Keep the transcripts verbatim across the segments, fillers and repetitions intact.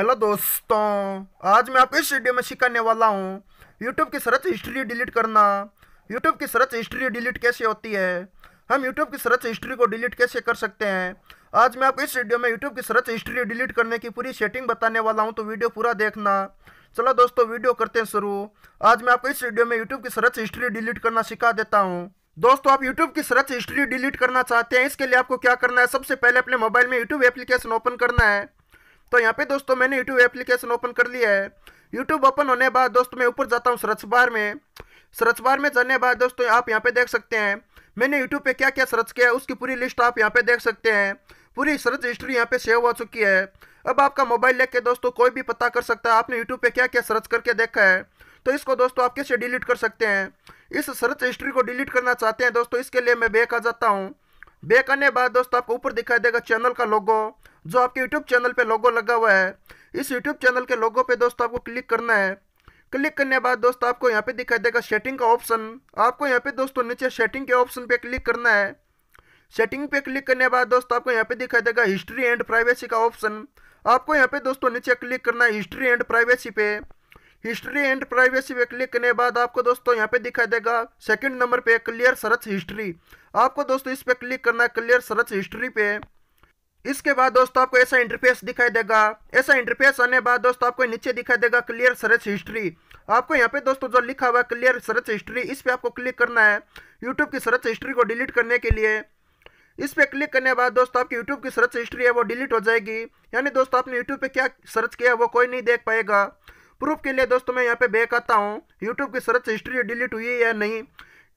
Hello दोस्तों, आज मैं आपको इस वीडियो में सिखाने वाला हूँ YouTube की सर्च हिस्ट्री डिलीट करना। YouTube की सर्च हिस्ट्री डिलीट कैसे होती है, हम YouTube की सर्च हिस्ट्री को डिलीट कैसे कर सकते हैं। आज मैं आपको इस वीडियो में YouTube की सर्च हिस्ट्री डिलीट करने की पूरी सेटिंग बताने वाला हूँ, तो वीडियो पूरा देखना। चलो दोस्तों, वीडियो करते हैं शुरू। आज मैं आपको इस वीडियो में यूट्यूब की सर्च हिस्ट्री डिलीट करना सिखा देता हूँ। दोस्तों, आप YouTube की सर्च हिस्ट्री डिलीट करना चाहते हैं, इसके लिए आपको क्या करना है, सबसे पहले अपने मोबाइल में YouTube एप्लीकेशन ओपन करना है। तो यहाँ पे दोस्तों मैंने YouTube एप्लीकेशन ओपन कर लिया है। YouTube ओपन होने बाद दोस्तों मैं ऊपर जाता हूँ सर्च बार में। सर्च बार में जाने बाद दोस्तों आप यहाँ पे देख सकते हैं मैंने YouTube पे क्या क्या सर्च किया है, उसकी पूरी लिस्ट आप यहाँ पे देख सकते हैं। पूरी सर्च हिस्ट्री यहाँ पे सेव हो चुकी है। अब आपका मोबाइल लेके दोस्तों कोई भी पता कर सकता है आपने यूट्यूब पे क्या क्या सर्च करके देखा है। तो इसको दोस्तों आप कैसे डिलीट कर सकते हैं। इस सर्च हिस्ट्री को डिलीट करना चाहते हैं दोस्तों, इसके लिए मैं बैक आ जाता हूँ। बैक आने बाद दोस्तों आपको ऊपर दिखाई देगा चैनल का लोगो, जो आपके यूट्यूब चैनल पे लोगो लगा हुआ है। इस यूट्यूब चैनल के लोगो पे दोस्तों आपको क्लिक करना है। क्लिक करने बाद दोस्तों आपको यहाँ पे दिखाई देगा सेटिंग का ऑप्शन। आपको यहाँ पे दोस्तों नीचे सेटिंग के ऑप्शन पे क्लिक करना है। सेटिंग पे क्लिक करने बाद दोस्तों आपको यहाँ पे दिखाई देगा हिस्ट्री एंड प्राइवेसी का ऑप्शन। आपको यहाँ पे दोस्तों नीचे क्लिक करना है हिस्ट्री एंड प्राइवेसी पे। हिस्ट्री एंड प्राइवेसी पे क्लिक करने बाद आपको दोस्तों यहाँ पे दिखाई देगा सेकंड नंबर पे क्लियर सर्च हिस्ट्री। आपको दोस्तों इस पे क्लिक करना है, क्लियर सर्च हिस्ट्री पे। इसके बाद दोस्तों आपको ऐसा इंटरफेस दिखाई देगा। ऐसा इंटरफेस आने बाद दोस्तों आपको नीचे दिखाई देगा क्लियर सर्च हिस्ट्री। आपको यहाँ पे दोस्तों जो लिखा हुआ है क्लियर सर्च हिस्ट्री, इस पर आपको क्लिक करना है यूट्यूब की सर्च हिस्ट्री को डिलीट करने के लिए। इस पर क्लिक करने बाद दोस्तों आपकी यूट्यूब की सर्च हिस्ट्री है वो डिलीट हो जाएगी। यानी दोस्तों आपने यूट्यूब पर क्या सर्च किया वो कोई नहीं देख पाएगा। प्रूफ के लिए दोस्तों मैं यहाँ पे बैक आता हूँ। YouTube की सर्च हिस्ट्री डिलीट हुई है या नहीं,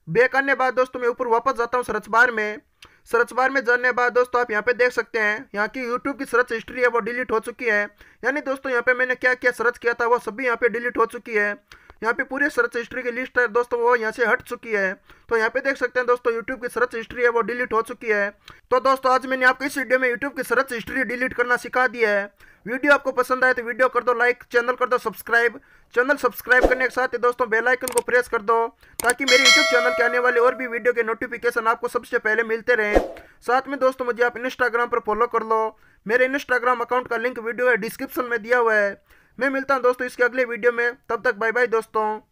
बैक आने बाद दोस्तों मैं ऊपर वापस जाता हूँ सर्च बार में। सर्च बार में जाने बाद दोस्तों आप यहाँ पे देख सकते हैं यहाँ की YouTube की सर्च हिस्ट्री है वो डिलीट हो चुकी है। यानी दोस्तों यहाँ पे मैंने क्या क्या सर्च किया था वो सभी यहाँ पे डिलीट हो चुकी है। यहाँ पे पूरी सर्च हिस्ट्री की लिस्ट है दोस्तों वो यहाँ से हट चुकी है। तो यहाँ पे देख सकते हैं दोस्तों YouTube की सर्च हिस्ट्री है वो डिलीट हो चुकी है। तो दोस्तों आज मैंने आपको इस वीडियो में YouTube की सर्च हिस्ट्री डिलीट करना सिखा दिया है। वीडियो आपको पसंद आए तो वीडियो कर दो लाइक, चैनल कर दो सब्सक्राइब। चैनल सब्सक्राइब करने के साथ ही दोस्तों बेल आइकन को प्रेस कर दो, ताकि मेरे यूट्यूब चैनल के आने वाले और भी वीडियो के नोटिफिकेशन आपको सबसे पहले मिलते रहें। साथ में दोस्तों मुझे आप इंस्टाग्राम पर फॉलो कर लो। मेरे इंस्टाग्राम अकाउंट का लिंक वीडियो डिस्क्रिप्शन में दिया हुआ है। मैं मिलता हूँ दोस्तों इसके अगले वीडियो में। तब तक बाय बाय दोस्तों।